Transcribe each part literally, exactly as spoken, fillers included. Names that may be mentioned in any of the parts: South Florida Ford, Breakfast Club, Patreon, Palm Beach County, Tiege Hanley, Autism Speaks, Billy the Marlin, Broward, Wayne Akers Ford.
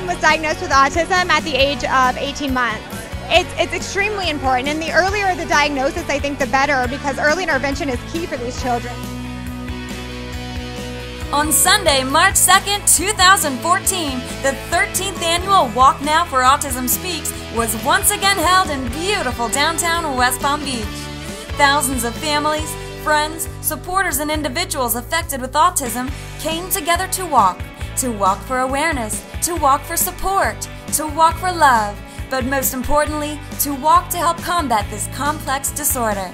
son was diagnosed with autism at the age of eighteen months. It's, it's extremely important, and the earlier the diagnosis, I think, the better, because early intervention is key for these children. On Sunday, March second, two thousand fourteen, the thirteenth annual Walk Now for Autism Speaks was once again held in beautiful downtown West Palm Beach. Thousands of families, friends, supporters, and individuals affected with autism came together to walk, to walk for awareness, to walk for support, to walk for love, but most importantly, to walk to help combat this complex disorder.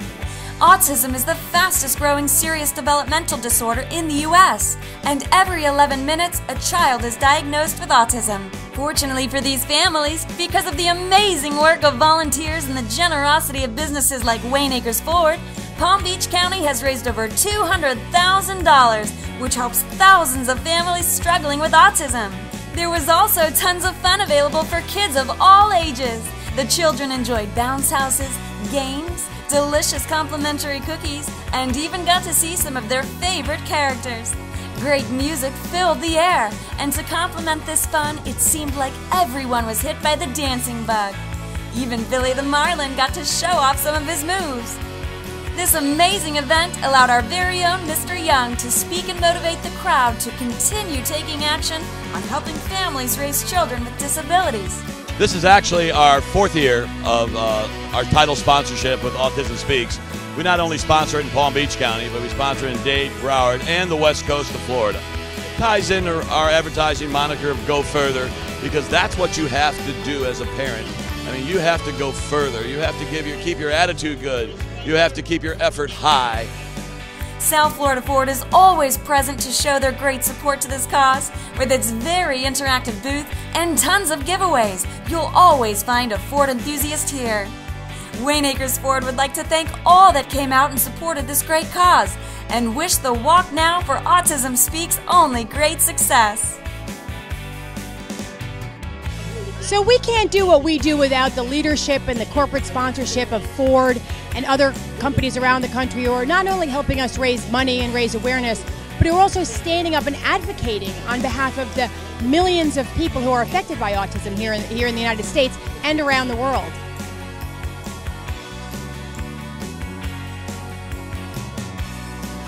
Autism is the fastest growing serious developmental disorder in the U S, and every eleven minutes a child is diagnosed with autism. Fortunately for these families, because of the amazing work of volunteers and the generosity of businesses like Wayne Akers Ford, Palm Beach County has raised over two hundred thousand dollars, which helps thousands of families struggling with autism. There was also tons of fun available for kids of all ages. The children enjoyed bounce houses, games, delicious complimentary cookies, and even got to see some of their favorite characters. Great music filled the air, and to complement this fun, it seemed like everyone was hit by the dancing bug. Even Billy the Marlin got to show off some of his moves. This amazing event allowed our very own Mister Young to speak and motivate the crowd to continue taking action on helping families raise children with disabilities. This is actually our fourth year of uh, our title sponsorship with Autism Speaks. We not only sponsor it in Palm Beach County, but we sponsor it in Dade, Broward, and the west coast of Florida. It ties in our advertising moniker of Go Further, because that's what you have to do as a parent. I mean, you have to go further. You have to give your, keep your attitude good. You have to keep your effort high. South Florida Ford is always present to show their great support to this cause with its very interactive booth and tons of giveaways. You'll always find a Ford enthusiast here. Wayne Akers Ford would like to thank all that came out and supported this great cause and wish the Walk Now for Autism Speaks only great success. So we can't do what we do without the leadership and the corporate sponsorship of Ford and other companies around the country who are not only helping us raise money and raise awareness, but who are also standing up and advocating on behalf of the millions of people who are affected by autism here in, here in the United States and around the world.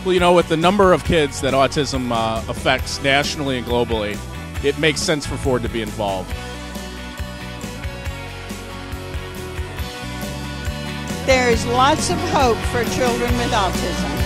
Well, you know, with the number of kids that autism uh, affects nationally and globally, it makes sense for Ford to be involved. There is lots of hope for children with autism.